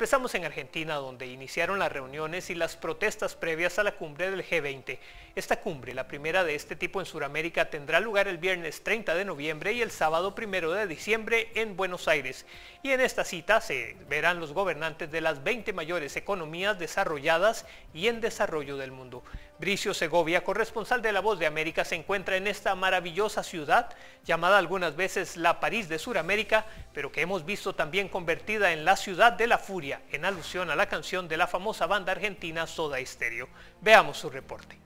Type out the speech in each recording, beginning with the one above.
Empezamos en Argentina, donde iniciaron las reuniones y las protestas previas a la cumbre del G20. Esta cumbre, la primera de este tipo en Sudamérica, tendrá lugar el viernes 30 de noviembre y el sábado 1 de diciembre en Buenos Aires. Y en esta cita se verán los gobernantes de las 20 mayores economías desarrolladas y en desarrollo del mundo. Bricio Segovia, corresponsal de La Voz de América, se encuentra en esta maravillosa ciudad, llamada algunas veces la París de Sudamérica, pero que hemos visto también convertida en la ciudad de la furia, en alusión a la canción de la famosa banda argentina Soda Stereo. Veamos su reporte.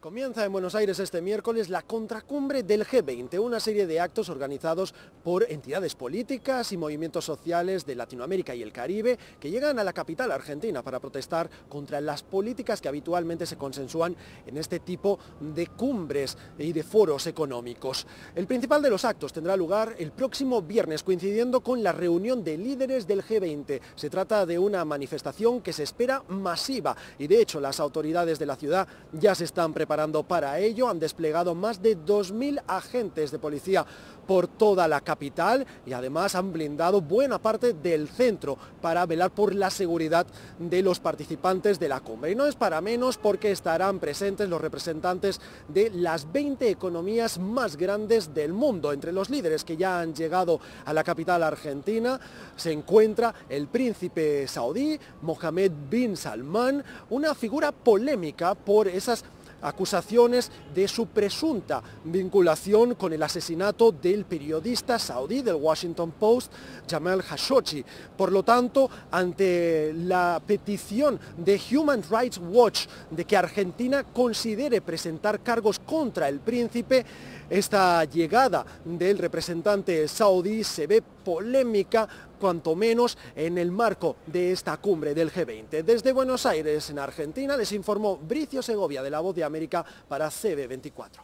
Comienza en Buenos Aires este miércoles la contracumbre del G20, una serie de actos organizados por entidades políticas y movimientos sociales de Latinoamérica y el Caribe que llegan a la capital argentina para protestar contra las políticas que habitualmente se consensúan en este tipo de cumbres y de foros económicos. El principal de los actos tendrá lugar el próximo viernes, coincidiendo con la reunión de líderes del G20. Se trata de una manifestación que se espera masiva y de hecho las autoridades de la ciudad ya se están preparando para ello, han desplegado más de 2.000 agentes de policía por toda la capital y además han blindado buena parte del centro para velar por la seguridad de los participantes de la cumbre. Y no es para menos porque estarán presentes los representantes de las 20 economías más grandes del mundo. Entre los líderes que ya han llegado a la capital argentina se encuentra el príncipe saudí Mohammed bin Salman, una figura polémica por esas acusaciones de su presunta vinculación con el asesinato del periodista saudí del Washington Post, Jamal Khashoggi. Por lo tanto, ante la petición de Human Rights Watch de que Argentina considere presentar cargos contra el príncipe, esta llegada del representante saudí se ve polémica, cuanto menos en el marco de esta cumbre del G20. Desde Buenos Aires, en Argentina, les informó Bricio Segovia de La Voz de América para CB24.